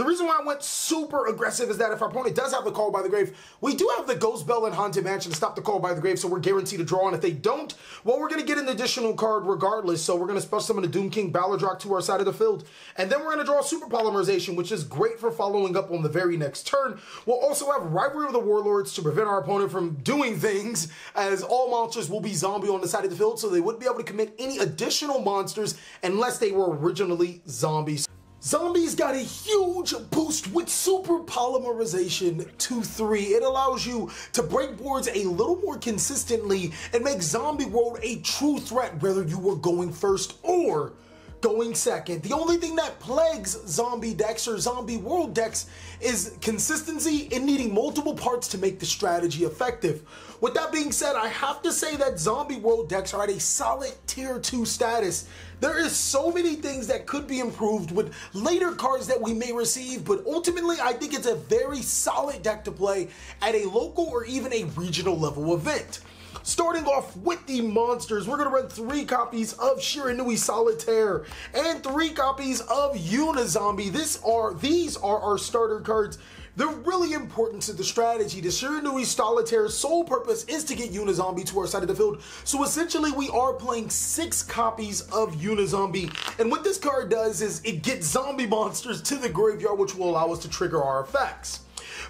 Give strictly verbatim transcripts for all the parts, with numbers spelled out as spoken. The reason why I went super aggressive is that if our opponent does have the Call by the Grave, we do have the Ghost Bell and Haunted Mansion to stop the Call by the Grave, so we're guaranteed a draw. And if they don't, well, we're going to get an additional card regardless. So we're going to special summon a Doomking Balerdroch to our side of the field. And then we're going to draw Super Polymerization, which is great for following up on the very next turn. We'll also have Rivalry of the Warlords to prevent our opponent from doing things, as all monsters will be zombie on the side of the field, so they wouldn't be able to commit any additional monsters unless they were originally zombies. Zombies got a huge boost with Super Polymerization two three. It allows you to break boards a little more consistently and make Zombie World a true threat, whether you were going first or going second. The only thing that plagues zombie decks or Zombie World decks is consistency and needing multiple parts to make the strategy effective. With that being said, I have to say that Zombie World decks are at a solid tier two status. There is so many things that could be improved with later cards that we may receive, but ultimately I think it's a very solid deck to play at a local or even a regional level event. Starting off with the monsters, we're going to run three copies of Shiranui Solitaire and three copies of Unizombie. This are, these are our starter cards. They're really important to the strategy. The Shiranui Solitaire's sole purpose is to get Unizombie to our side of the field. So essentially we are playing six copies of Unizombie. And what this card does is it gets zombie monsters to the graveyard, which will allow us to trigger our effects.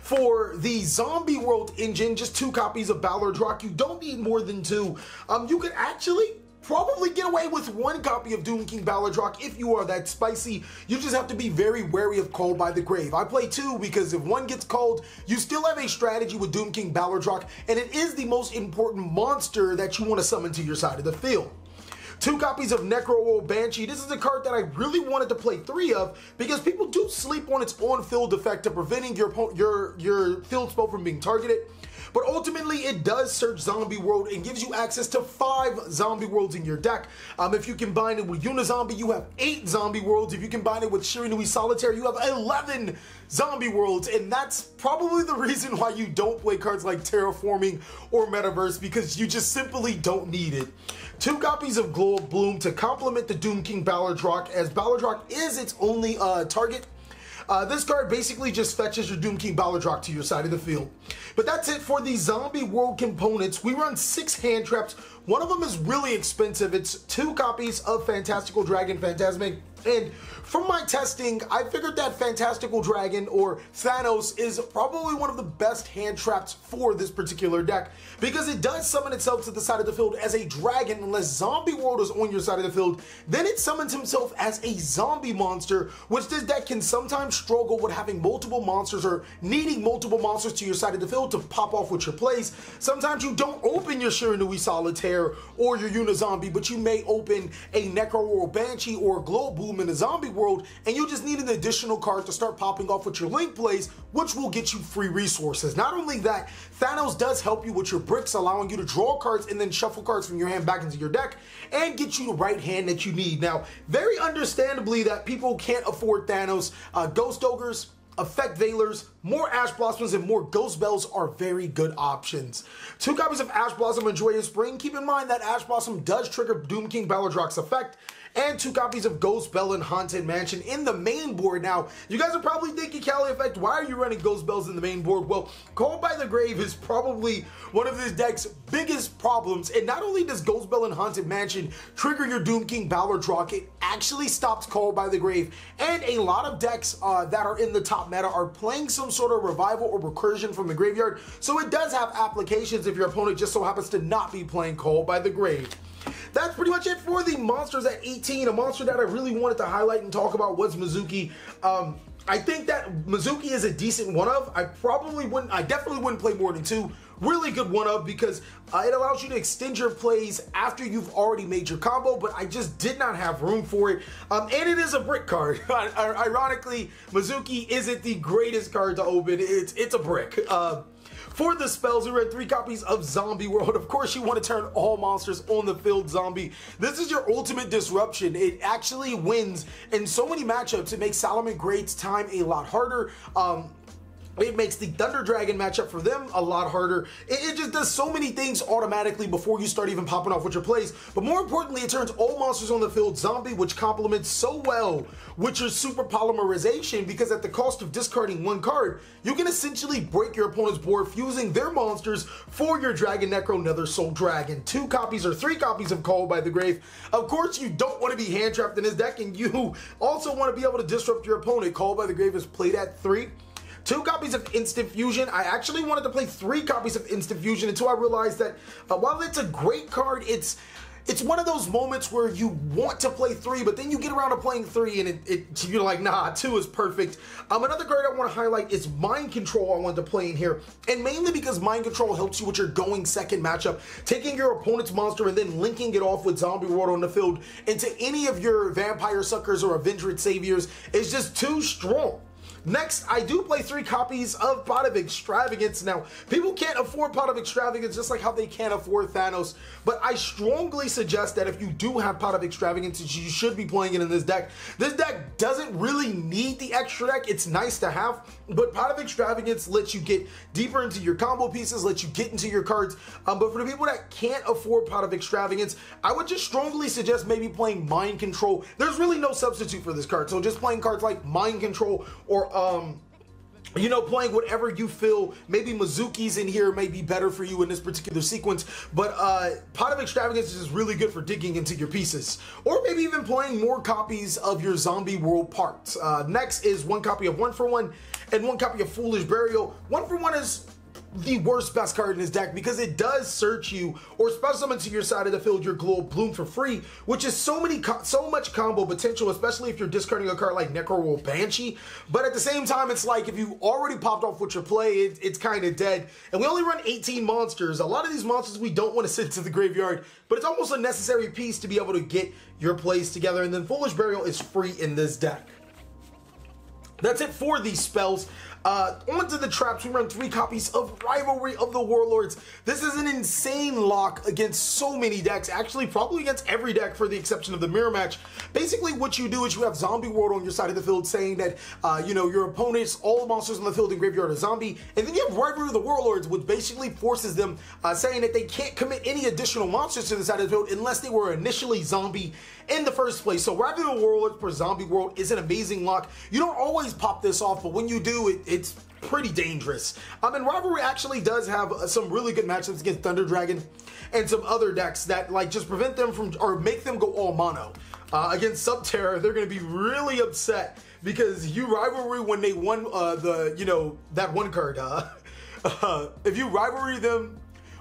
For the Zombie World engine, just two copies of Balerdroch. You don't need more than two. Um, you could actually probably get away with one copy of Doomking Balerdroch if you are that spicy. You just have to be very wary of Call by the Grave. I play two because if one gets called, you still have a strategy with Doomking Balerdroch, and it is the most important monster that you want to summon to your side of the field. Two copies of Necro World Banshee. This is a card that I really wanted to play three of because people do sleep on its on-field effect to preventing your, your, your field spell from being targeted. But ultimately, it does search Zombie World and gives you access to five Zombie Worlds in your deck. Um, if you combine it with Unizombie, you have eight Zombie Worlds. If you combine it with Shiranui Solitaire, you have eleven Zombie Worlds. And that's probably the reason why you don't play cards like Terraforming or Metaverse, because you just simply don't need it. Two copies of Glow of Bloom to complement the Doomking Balerdroch, as Balerdroch is its only uh, target. Uh, this card basically just fetches your Doomking Balerdroch to your side of the field. But that's it for the Zombie World components. We run six hand traps. One of them is really expensive. It's two copies of Fantastical Dragon Phantasmic. And from my testing, I figured that Fantastical Dragon, or Thanos, is probably one of the best hand traps for this particular deck because it does summon itself to the side of the field as a dragon. Unless Zombie World is on your side of the field, then it summons himself as a zombie monster, which this deck can sometimes struggle with, having multiple monsters or needing multiple monsters to your side of the field to pop off with your plays. Sometimes you don't open your Shiranui Solitaire or your Unizombie, but you may open a Necro World Banshee or Glow Bloom in the Zombie World, and you just need an additional card to start popping off with your link plays, which will get you free resources. Not only that, Thanos does help you with your bricks, allowing you to draw cards and then shuffle cards from your hand back into your deck and get you the right hand that you need. Now, very understandably that people can't afford Thanos. Uh, Ghost Ogres, Effect Veilers, more Ash Blossoms, and more Ghost Bells are very good options. Two copies of Ash Blossom and Joyous Spring. Keep in mind that Ash Blossom does trigger Doomking Balerdroch's effect. And two copies of Ghost Bell and Haunted Mansion in the main board. Now, you guys are probably thinking, Cali Effect, why are you running Ghost Bells in the main board? Well, Call by the Grave is probably one of this deck's biggest problems. And not only does Ghost Bell and Haunted Mansion trigger your Doomking Balerdroch, it actually stops Call by the Grave. And a lot of decks uh, that are in the top meta are playing some sort of revival or recursion from the graveyard. So it does have applications if your opponent just so happens to not be playing Call by the Grave. That's pretty much it for the monsters at eighteen. A monster that I really wanted to highlight and talk about was Mezuki. Um, I think that Mezuki is a decent one of. I probably wouldn't, I definitely wouldn't play more than two. Really good one of because uh, it allows you to extend your plays after you've already made your combo, but I just did not have room for it. Um, and it is a brick card. Ironically, Mezuki isn't the greatest card to open. It's, it's a brick. Uh, For the spells, we read three copies of Zombie World. Of course, you want to turn all monsters on the field zombie. This is your ultimate disruption. It actually wins in so many matchups. It makes Solomon Great's time a lot harder. Um, It makes the Thunder Dragon matchup for them a lot harder. It, it just does so many things automatically before you start even popping off with your plays. But more importantly, it turns all monsters on the field zombie, which complements so well with your Super Polymerization, because at the cost of discarding one card, you can essentially break your opponent's board, fusing their monsters for your Dragonecro Nethersoul Dragon. Two copies or three copies of Call by the Grave. Of course, you don't want to be hand trapped in his deck, and you also want to be able to disrupt your opponent. Call by the Grave is played at three. Two copies of Instant Fusion. I actually wanted to play three copies of Instant Fusion until I realized that uh, while it's a great card, it's it's one of those moments where you want to play three, but then you get around to playing three and it, it, you're like, nah, two is perfect. Um, another card I want to highlight is Mind Control. I wanted to play in here, and mainly because Mind Control helps you with your going second matchup, taking your opponent's monster and then linking it off with Zombie World on the field into any of your Vampire Suckers or Avenger Saviors is just too strong. Next, I do play three copies of Pot of Extravagance. Now, people can't afford Pot of Extravagance just like how they can't afford Thanos, but I strongly suggest that if you do have Pot of Extravagance, you should be playing it in this deck. This deck doesn't really need the extra deck. It's nice to have, but Pot of Extravagance lets you get deeper into your combo pieces, lets you get into your cards. Um, but for the people that can't afford Pot of Extravagance, I would just strongly suggest maybe playing Mind Control. There's really no substitute for this card, so just playing cards like Mind Control or Um, you know, playing whatever you feel. Maybe Mezuki's in here may be better for you in this particular sequence, but uh, Pot of Extravagance is really good for digging into your pieces, or maybe even playing more copies of your Zombie World parts. Uh, next is one copy of One for One and one copy of Foolish Burial. One for One is the worst best card in his deck because it does search you or special summon to your side of the field your Glow of Bloom for free, which is so many so much combo potential, especially if you're discarding a card like Necro World Banshee. But at the same time, it's like if you already popped off with your play, it, it's kind of dead. And we only run eighteen monsters. A lot of these monsters we don't want to send to the graveyard, but it's almost a necessary piece to be able to get your plays together. And then Foolish Burial is free in this deck. That's it for these spells. Uh, onto the traps, we run three copies of Rivalry of the Warlords. This is an insane lock against so many decks, actually probably against every deck for the exception of the mirror match. Basically what you do is you have Zombie World on your side of the field saying that, uh, you know, your opponents, all the monsters on the field in graveyard are zombie, and then you have Rivalry of the Warlords, which basically forces them uh, saying that they can't commit any additional monsters to the side of the field unless they were initially zombie in the first place. So Rivalry of the Warlords for Zombie World is an amazing lock. You don't always pop this off, but when you do, it It's pretty dangerous. Um, and Rivalry actually does have uh, some really good matchups against Thunder Dragon and some other decks that like just prevent them from or make them go all mono. Uh, against Subterror, they're going to be really upset because you Rivalry when they won uh, the you know that one card. Uh, uh, if you Rivalry them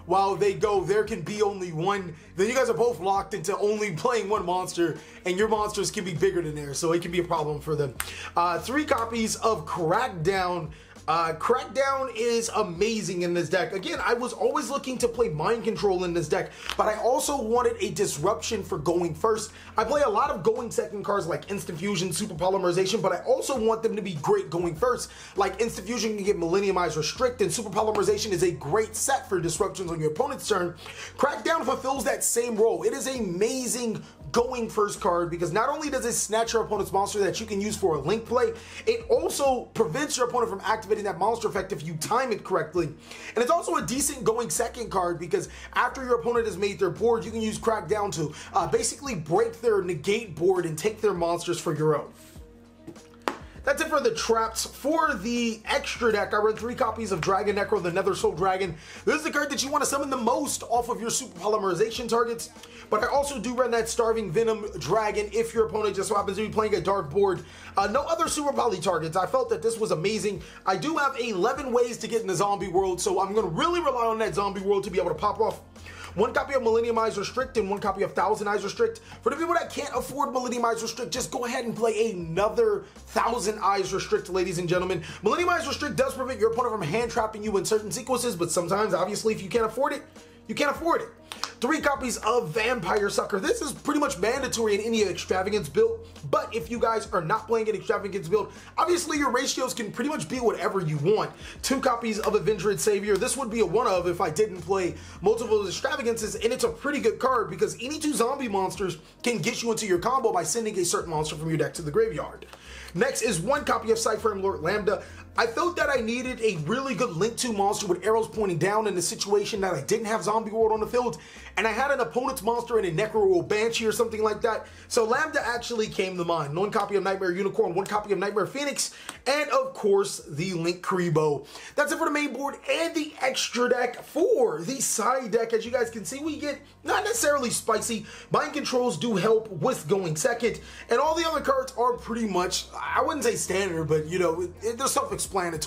while they go, there can be only one. Then you guys are both locked into only playing one monster, and your monsters can be bigger than theirs, so it can be a problem for them. Uh, three copies of Crackdown. Uh, Crackdown is amazing in this deck. Again, I was always looking to play Mind Control in this deck, but I also wanted a disruption for going first. I play a lot of going second cards like Instant Fusion, Super Polymerization, but I also want them to be great going first. Like Instant Fusion can get Millennium Eyes Restrict, and Super Polymerization is a great set for disruptions on your opponent's turn. Crackdown fulfills that same role. It is amazing going first card because not only does it snatch your opponent's monster that you can use for a link play, it also prevents your opponent from activating that monster effect if you time it correctly. And it's also a decent going second card because after your opponent has made their board, you can use Crackdown to uh, basically break their negate board and take their monsters for your own. That's it for the traps. For the extra deck, I run three copies of Dragonecro, the Nethersoul Dragon. This is the card that you want to summon the most off of your Super Polymerization targets, but I also do run that Starving Venom Dragon if your opponent just so happens to be playing a dark board. Uh, no other Super Poly targets. I felt that this was amazing. I do have eleven ways to get in the Zombie World, so I'm going to really rely on that Zombie World to be able to pop off. One copy of Millennium Eyes Restrict and one copy of Thousand Eyes Restrict. For the people that can't afford Millennium Eyes Restrict, just go ahead and play another Thousand Eyes Restrict, ladies and gentlemen. Millennium Eyes Restrict does prevent your opponent from hand trapping you in certain sequences, but sometimes, obviously, if you can't afford it, you can't afford it. three copies of Vampire Sucker. This is pretty much mandatory in any extravagance build, but if you guys are not playing an extravagance build, obviously your ratios can pretty much be whatever you want. Two copies of Avenger Savior. This would be a one of if I didn't play multiple extravagances, and it's a pretty good card because any two zombie monsters can get you into your combo by sending a certain monster from your deck to the graveyard. Next is one copy of Cypher Lord Lambda. I felt that I needed a really good Link two monster with arrows pointing down in the situation that I didn't have Zombie World on the field, and I had an opponent's monster in a Necro World Banshee or something like that, so Lambda actually came to mind. One copy of Nightmare Unicorn, one copy of Nightmare Phoenix, and of course the Link Kribo. That's it for the main board and the extra deck. For the side deck, as you guys can see, we get not necessarily spicy. Mind Controls do help with going second, and all the other cards are pretty much, I wouldn't say standard, but you know, it, it, they're self-explanatory.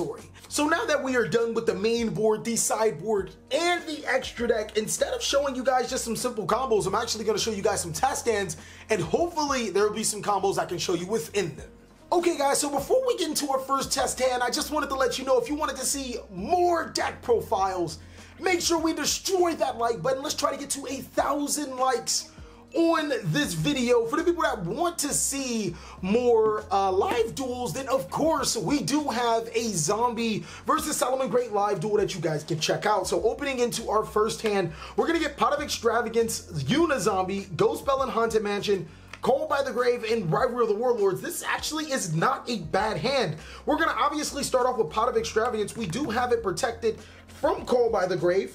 So now that we are done with the main board, the sideboard, and the extra deck, instead of showing you guys just some simple combos, I'm actually going to show you guys some test stands, and hopefully there will be some combos I can show you within them. Okay guys, so before we get into our first test hand, I just wanted to let you know, if you wanted to see more deck profiles, make sure we destroy that like button. Let's try to get to a thousand likes on this video. For the people that want to see more uh, live duels, then of course we do have a Zombie versus Solomon Great live duel that you guys can check out. So opening into our first hand, we're gonna get Pot of Extravagance, Unizombie, Ghost Bell and Haunted Mansion, Call by the Grave, and Rivalry of the Warlords. This actually is not a bad hand. We're gonna obviously start off with Pot of Extravagance. We do have it protected from Call by the Grave,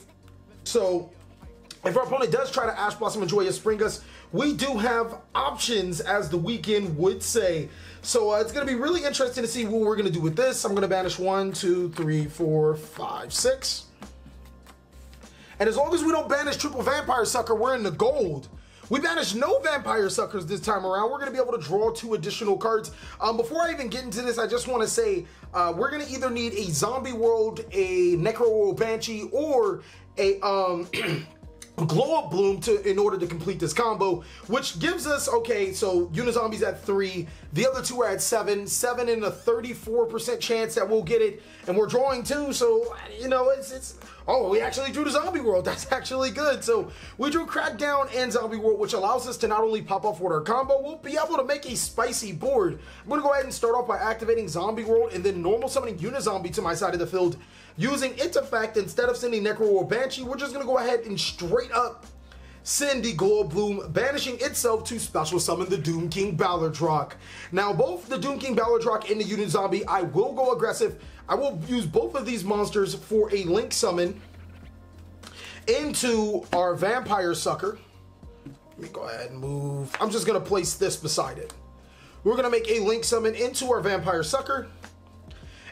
so if our opponent does try to Ash Blossom and Joyous Spring us, we do have options, as the weekend would say. So uh, it's going to be really interesting to see what we're going to do with this. I'm going to banish one, two, three, four, five, six. And as long as we don't banish triple Vampire Sucker, we're in the gold. We banished no Vampire Suckers this time around. We're going to be able to draw two additional cards. Um, before I even get into this, I just want to say uh, we're going to either need a Zombie World, a Necro World Banshee, or a... Um, Glow of Bloom to in order to complete this combo, which gives us, okay, so Unizombie's at three, the other two are at seven, seven and a thirty-four percent chance that we'll get it, and we're drawing two, so, you know, it's, it's, oh, we actually drew the Zombie World, that's actually good. So we drew Crackdown and Zombie World, which allows us to not only pop off with our combo, we'll be able to make a spicy board. I'm gonna go ahead and start off by activating Zombie World and then normal summoning Unizombie to my side of the field, using its effect. Instead of sending Necro World Banshee, we're just gonna go ahead and straight up send the Glow of Bloom, banishing itself to special summon the Doomking Balerdroch. Now both the Doomking Balerdroch and the Unizombie, I will go aggressive. I will use both of these monsters for a Link summon into our Vampire Sucker. Let me go ahead and move. I'm just gonna place this beside it. We're gonna make a Link summon into our Vampire Sucker,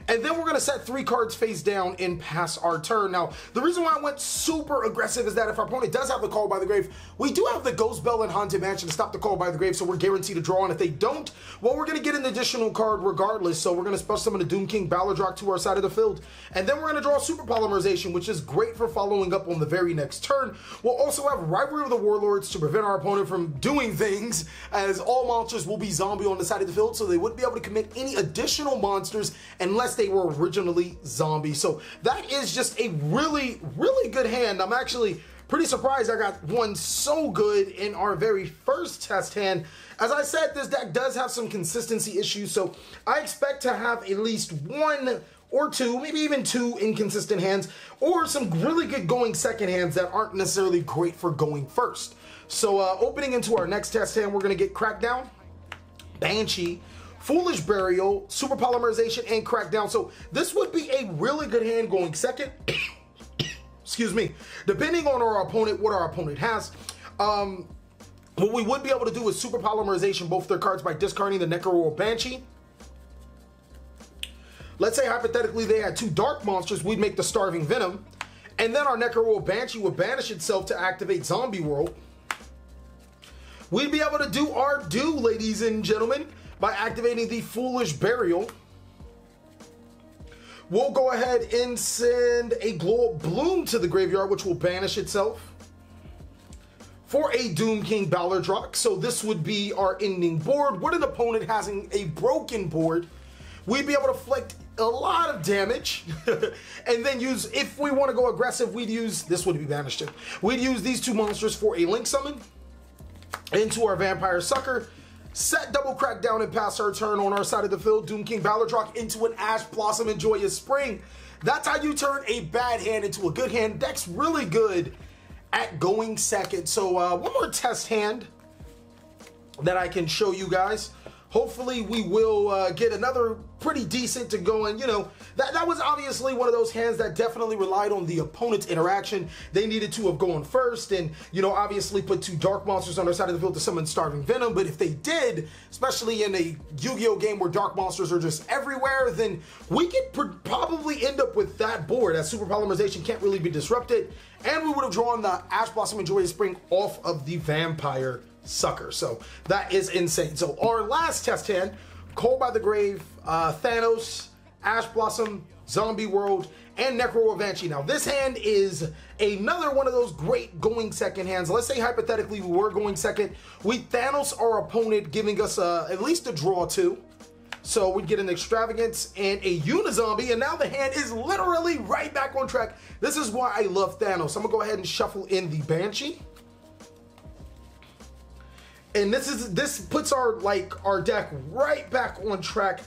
and then we're gonna set three cards face down and pass our turn. Now, the reason why I went super aggressive is that if our opponent does have the Call by the Grave, we do have the Ghost Bell and Haunted Mansion to stop the Call by the Grave, so we're guaranteed to draw. And if they don't, well, we're gonna get an additional card regardless. So we're gonna special summon the Doomking Balerdroch to our side of the field, and then we're gonna draw Super Polymerization, which is great for following up on the very next turn. We'll also have Rivalry of the Warlords to prevent our opponent from doing things, as all monsters will be zombie on the side of the field, so they wouldn't be able to commit any additional monsters unless they were originally zombie. So that is just a really, really good hand. I'm actually pretty surprised I got one so good in our very first test hand. As I said, this deck does have some consistency issues, so I expect to have at least one or two, maybe even two inconsistent hands, or some really good going second hands that aren't necessarily great for going first. So uh, opening into our next test hand, we're gonna get Crackdown, Banshee, Foolish Burial, Super Polymerization, and Crackdown. So this would be a really good hand going second. Excuse me. Depending on our opponent, what our opponent has. Um, what we would be able to do is Super Polymerization both their cards by discarding the Necro World Banshee. Let's say hypothetically they had two dark monsters, we'd make the Starving Venom, and then our Necro World Banshee would banish itself to activate Zombie World. We'd be able to do our due, ladies and gentlemen, by activating the Foolish Burial. We'll go ahead and send a Glow of Bloom to the graveyard, which will banish itself for a Doomking Balerdroch. So this would be our ending board. What an opponent having a broken board, we'd be able to flick a lot of damage, and then use, if we want to go aggressive, we'd use, this would be banished too, we'd use these two monsters for a link summon into our Vampire Sucker, set double Crackdown and pass our turn on our side of the field, Doomking Balerdroch into an Ash Blossom and Joyous Spring. That's how you turn a bad hand into a good hand. Deck's really good at going second. So uh, one more test hand that I can show you guys. Hopefully we will uh, get another pretty decent to go. And, you know, that, that was obviously one of those hands that definitely relied on the opponent's interaction. They needed to have gone first and, you know, obviously put two dark monsters on their side of the field to summon Starving Venom. But if they did, especially in a Yu-Gi-Oh game where dark monsters are just everywhere, then we could probably end up with that board as Super Polymerization can't really be disrupted. And we would have drawn the Ash Blossom and Joyous Spring off of the Vampire Sucker. So that is insane. So our last test hand, Call by the Grave, uh, Thanos, Ash Blossom, Zombie World, and Necro World Banshee. Now this hand is another one of those great going second hands. Let's say hypothetically we were going second. We Thanos our opponent, giving us a, at least a draw two. So we'd get an Extravagance and a Unizombie, and now the hand is literally right back on track. This is why I love Thanos. I'm gonna go ahead and shuffle in the Banshee. And this is this puts our like our deck right back on track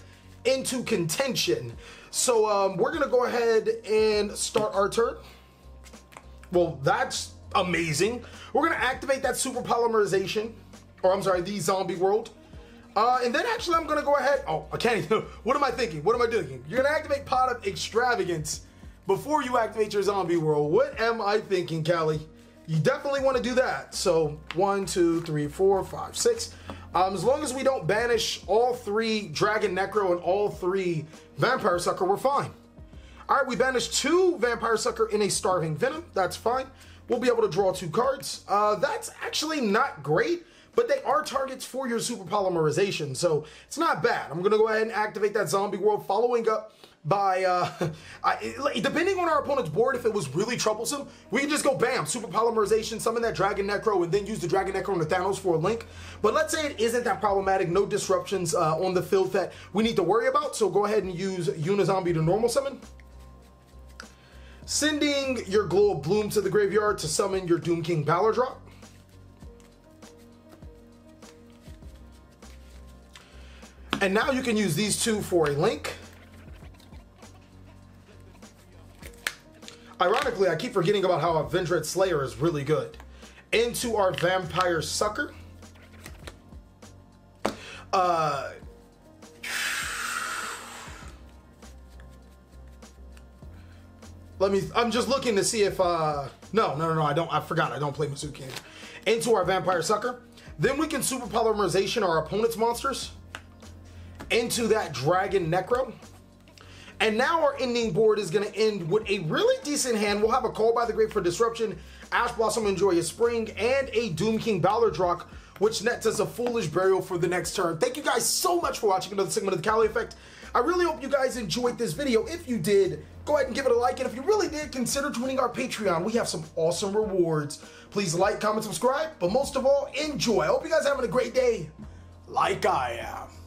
into contention. So um, we're gonna go ahead and start our turn. Well, that's amazing. We're gonna activate that Super Polymerization, or I'm sorry, the Zombie World. Uh, and then actually I'm gonna go ahead. Oh, I can't even. What am I thinking? What am I doing? You're gonna activate Pot of Extravagance before you activate your Zombie World. What am I thinking, Callie? You definitely want to do that. So one, two, three, four, five, six. Um, as long as we don't banish all three Dragonecro and all three Vampire Sucker, we're fine. All right, we banished two Vampire Sucker in a Starving Venom. That's fine. We'll be able to draw two cards. Uh, that's actually not great, but they are targets for your Super Polymerization, so it's not bad. I'm gonna go ahead and activate that Zombie World, following up by, uh, I, depending on our opponent's board, if it was really troublesome, we can just go bam, Super Polymerization, summon that Dragonecro, and then use the Dragonecro and the Thanos for a link. But let's say it isn't that problematic, no disruptions uh, on the field that we need to worry about, so go ahead and use Unizombie to normal summon. Sending your Glow of Bloom to the graveyard to summon your Doomking Balerdroch. And now you can use these two for a link. Ironically, I keep forgetting about how Avenger Slayer is really good. Into our Vampire Sucker. Uh, let me, I'm just looking to see if, uh, no, no, no, no, I don't, I forgot, I don't play Mezuki anymore. Into our Vampire Sucker. Then we can Super Polymerization our opponent's monsters into that Dragonecro. And now our ending board is going to end with a really decent hand. We'll have a Call by the Grave for disruption, Ash Blossom and Joyous Spring, and a Doomking Balerdroch, which nets us a Foolish Burial for the next turn. Thank you guys so much for watching another segment of the Callie Effect. I really hope you guys enjoyed this video. If you did, go ahead and give it a like. And if you really did, consider joining our Patreon. We have some awesome rewards. Please like, comment, subscribe, but most of all, enjoy. I hope you guys are having a great day like I am.